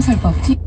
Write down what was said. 상설법 팁